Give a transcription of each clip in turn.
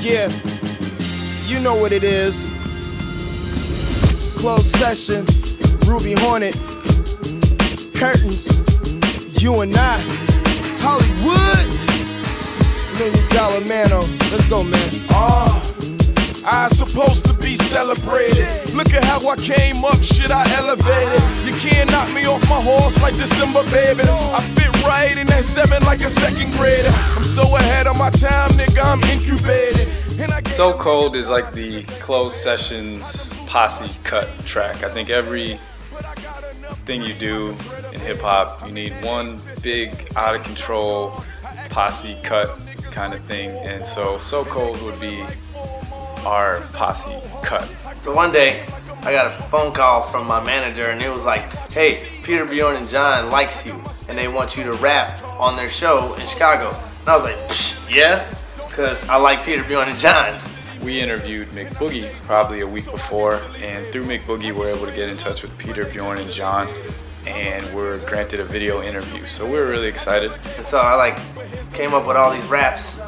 Yeah, you know what it is. Closed session, Ruby Hornet, curtains, you and I, Hollywood, $1 million Mano. Let's go, man. I'm supposed to be celebrated. Look at how I came up, shit, I elevated. You can't knock me off my horse like December babies. I fit right in that 7 like a second grader. I'm so ahead of my time, nigga, I'm incubated. So Cold is like the closed sessions posse cut track. I think every thing you do in hip hop, you need one big out of control posse cut kind of thing. And So Cold would be our posse cut. So one day, I got a phone call from my manager and it was like, hey, Peter Bjorn and John likes you and they want you to rap on their show in Chicago. And I was like, psh, yeah, because I like Peter Bjorn and John. We interviewed Mick Boogie probably a week before, and through Mick Boogie we're able to get in touch with Peter Bjorn and John, and we're granted a video interview. So we were really excited. And so I came up with all these raps.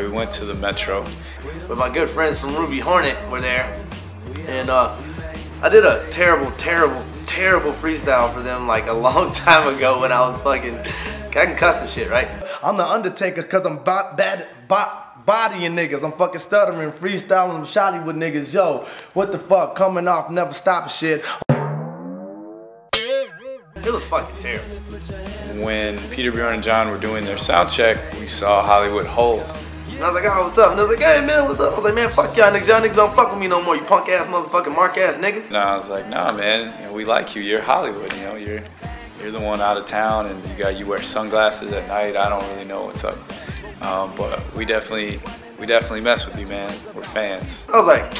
We went to the Metro. But my good friends from Ruby Hornet were there, and I did a terrible freestyle for them like a long time ago when I was fucking, I can cuss some shit, right? I'm the Undertaker cause I'm bodying niggas, I'm fucking stuttering, freestyling them shotty with niggas, yo, what the fuck, coming off, never stop shit. It was fucking terrible. When Peter Bjorn and John were doing their sound check, we saw Hollywood Holt. And I was like, oh, what's up? And I was like, hey, man, what's up? I was like, man, fuck y'all niggas. Y'all niggas don't fuck with me no more, you punk-ass motherfucking mark-ass niggas. And I was like, nah, man, you know, we like you. You're Hollywood, you know. You're the one out of town, and you wear sunglasses at night. I don't really know what's up. But we definitely mess with you, man. We're fans. I was like,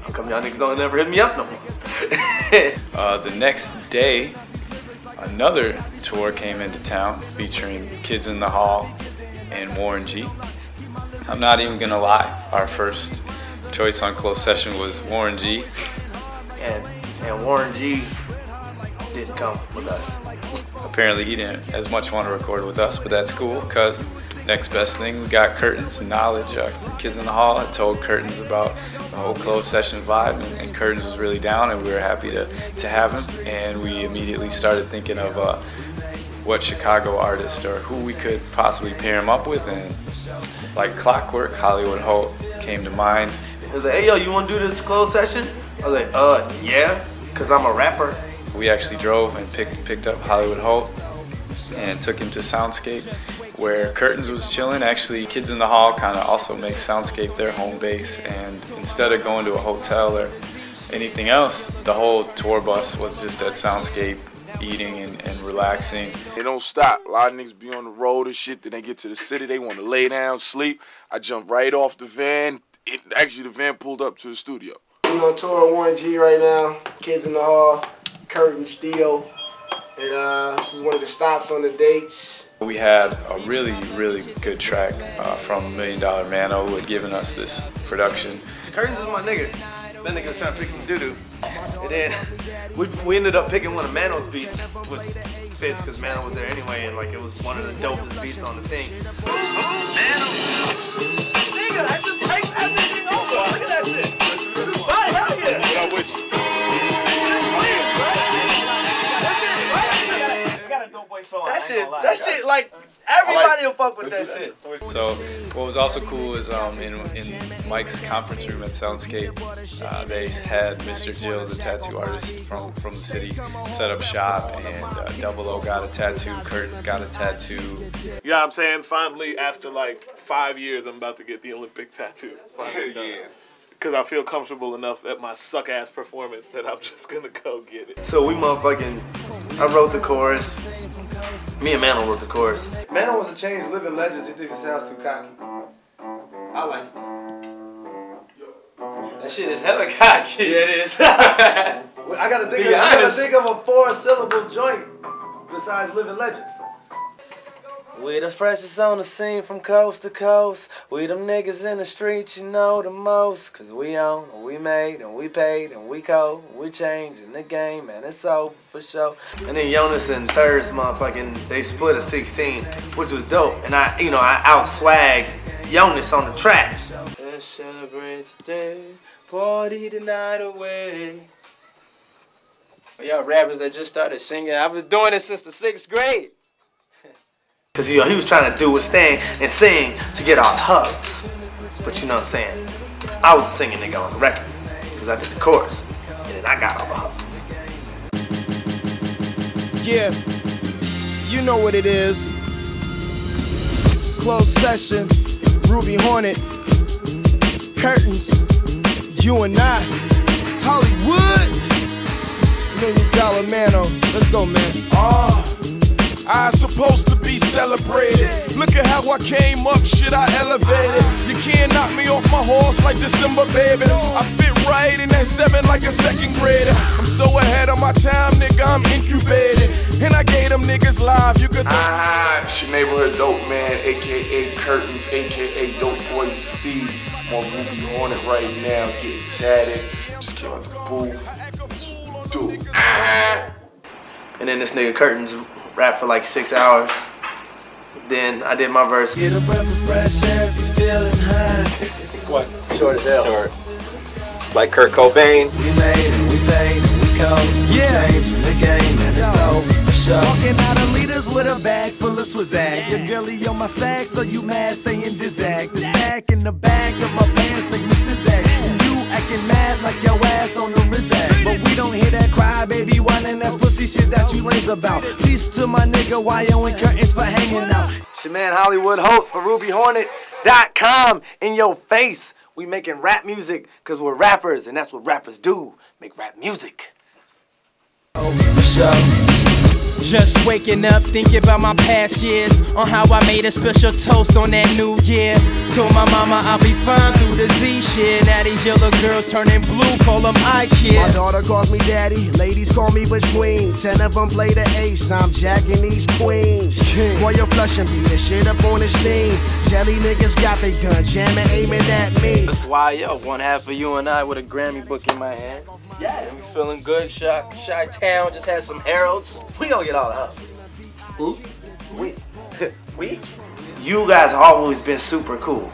how come y'all niggas don't ever hit me up no more? The next day, another tour came into town featuring Kidz in the Hall and Warren G. I'm not even gonna lie, our first choice on closed session was Warren G. And Warren G didn't come with us. Apparently he didn't as much want to record with us, but that's cool, because next best thing, we got Curtains and Knowledge from Kidz in the Hall. I told Curtains about the whole closed session vibe, and Curtains was really down, and we were happy to have him. And we immediately started thinking of what Chicago artist or who we could possibly pair him up with, and like clockwork, Hollywood Holt came to mind. He was like, hey yo, you wanna do this closed session? I was like, yeah, cause I'm a rapper. We actually drove and picked up Hollywood Holt and took him to Soundscape, where Curtains was chilling. Actually, Kidz in the Hall kind of also makes Soundscape their home base, and instead of going to a hotel or anything else, the whole tour bus was just at Soundscape, eating and relaxing. They don't stop. A lot of niggas be on the road and shit, then they get to the city, they want to lay down, sleep. I jumped right off the van. Actually, the van pulled up to the studio. We're on tour with Warren G right now, Kidz in the Hall, Curren$y. And this is one of the stops on the dates. We had a really, really good track from Million Dollar Mano, who had given us this production. Curtains is my nigga. Then they go try to pick some doo-doo. And then we ended up picking one of Mano's beats, which fits because Mano was there anyway, and like it was one of the dopest beats on the thing. Oh, Mano! Nigga, I just break that thing over. Look at that shit. That shit, like, everybody will fuck with that shit. So, what was also cool is in Mike's conference room at Soundscape, they had Mr. Jill, the tattoo artist from the city, set up shop, and Double O got a tattoo, Curtains got a tattoo. You know what I'm saying? Finally, after like 5 years, I'm about to get the Olympic tattoo. Finally done. Yeah. Because I feel comfortable enough at my suck-ass performance that I'm just going to go get it. So we motherfucking, I wrote the chorus. Me and Mano wrote the chorus. Mano wants to change Living Legends. He thinks it sounds too cocky. I like it. That shit is hella cocky. Yeah, it is. I gotta think of a 4-syllable joint besides Living Legends. We the freshest on the scene from coast to coast. We them niggas in the streets, you know the most. Cause we own, and we made, and we paid, and we cold, and we changing the game, and it's over for sure. And then Jonas and Thirds, motherfucking, they split a 16, which was dope. And I out-swagged Jonas on the track. Let's celebrate today. Party the night away. Well, y'all rappers that just started singing, I've been doing it since the 6th grade. Cause you know, he was trying to do his thing and sing to get our hugs. But you know what I'm saying? I was a singing nigga on the record. Cause I did the chorus. And then I got all the hugs. Yeah. You know what it is. Closed session. Ruby Hornet. Curtains. You and I. Hollywood. $1 Million Mano. Let's go, man. I'm supposed to be celebrated. Look at how I came up, shit, I elevated. You can't knock me off my horse like December babies. I fit right in that 7 like a 2nd grader. I'm so ahead of my time, nigga, I'm incubated. And I gave them niggas live, you could... it's your neighborhood dope man, a.k.a. Curtains, a.k.a. Dope Boyz C. I'm on Ruby Hornet right now, getting tatted. Just came out the booth. Dude. And then this nigga Curtains... rap for like 6 hours. Then I did my verse. Get a breath of fresh air if you're feeling high. Short as hell. Short. Like Kurt Cobain. We made it, we paid it, we cold. Yeah. We changing the game and it's over for sure. Walking out of leaders with a bag full of swizzack. Your girlie on my sack, so you mad saying dizzack. The stack in the back of my pants make me sizzack. You acting mad like your ass on the rizzack. But we don't hear that cry, baby, whining that pussy shit that you lames about. To my nigga, why you ain't Curtains for hanging out? It's your man Hollywood Holt for RubyHornet.com. In your face, we making rap music because we're rappers, and that's what rappers do, make rap music. Oh, for sure. Just waking up, thinking about my past years, on how I made a special toast on that new year. Told my mama I'll be fine through the Z shit. Now these yellow girls turning blue, call them I kid. My daughter calls me daddy, ladies call me between. 10 of them play the ace, I'm jacking these queens. Boy, you're flushing me, this shit up on the scene. Jelly niggas got their gun, jamming, aiming at me. That's why, yo, one half of you and I with a Grammy book in my hand. Yeah, we feeling good, Chi-Town just had some heralds. We gonna get all the hugs. Who? We. We? You guys have always been super cool.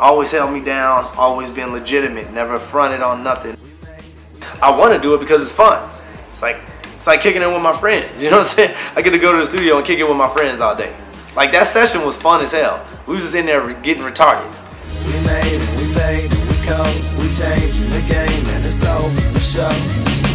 Always held me down, always been legitimate, never fronted on nothing. I wanna do it because it's fun. It's like kicking it with my friends, you know what I'm saying? I get to go to the studio and kick it with my friends all day. Like that session was fun as hell. We was just in there getting retarded. We made it, we played it, we cold, we changed the game and it's over for sure.